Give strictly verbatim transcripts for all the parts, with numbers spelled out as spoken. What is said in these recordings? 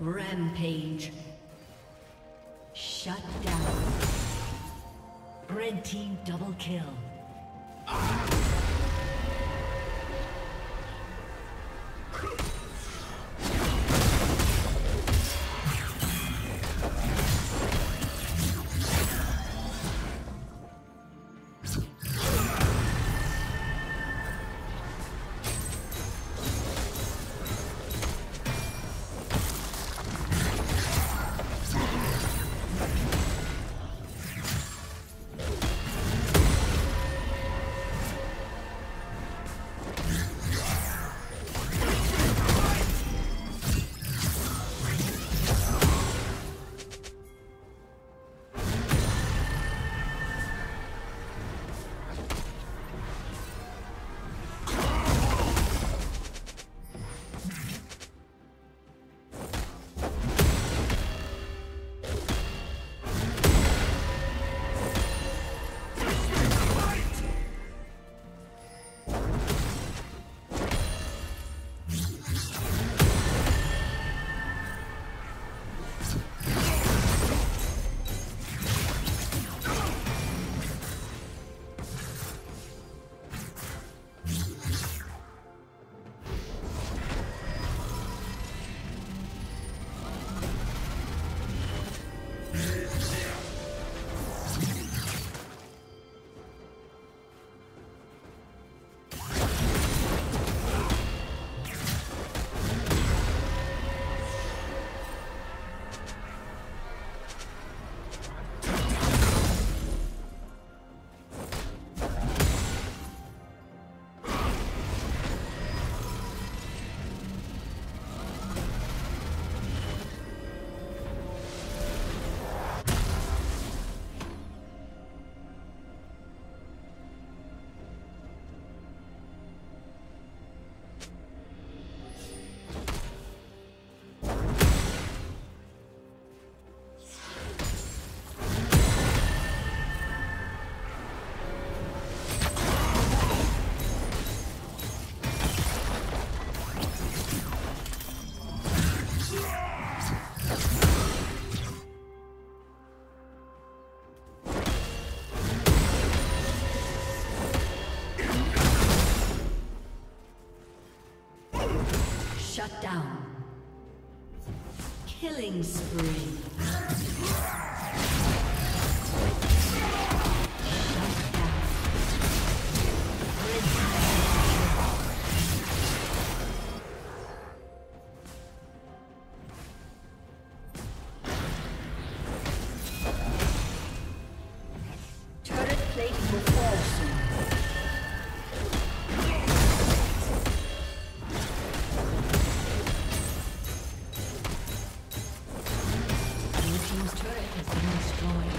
Rampage. Shut down. Red team double kill. Shut down. Killing spree. Turret has been destroyed.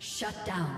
Shut down.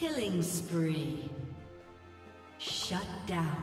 Killing spree. Shut down.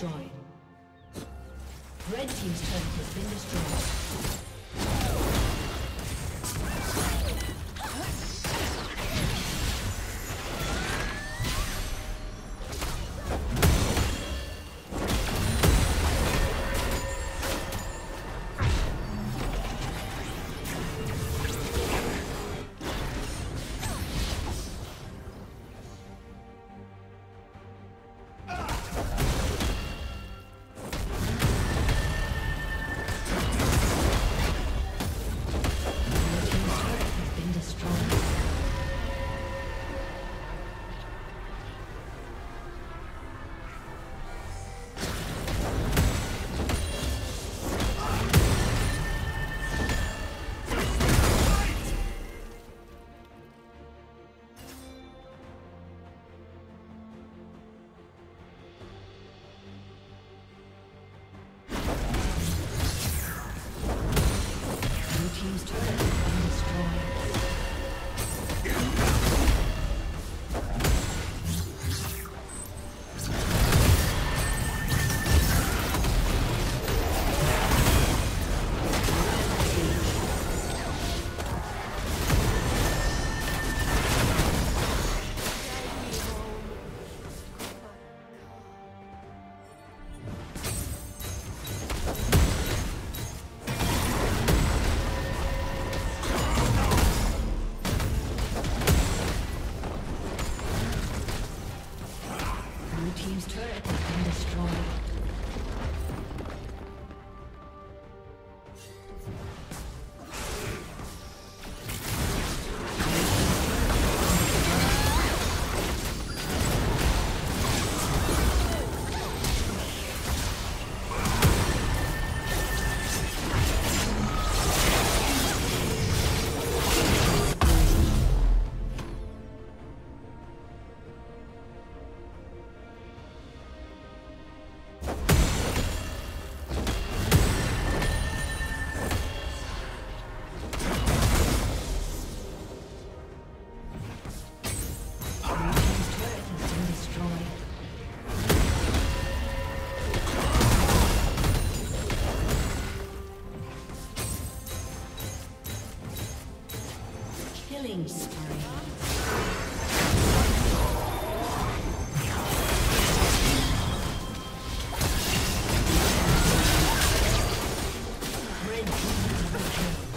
destroyed. Red team's turret has been destroyed. Red team double kill.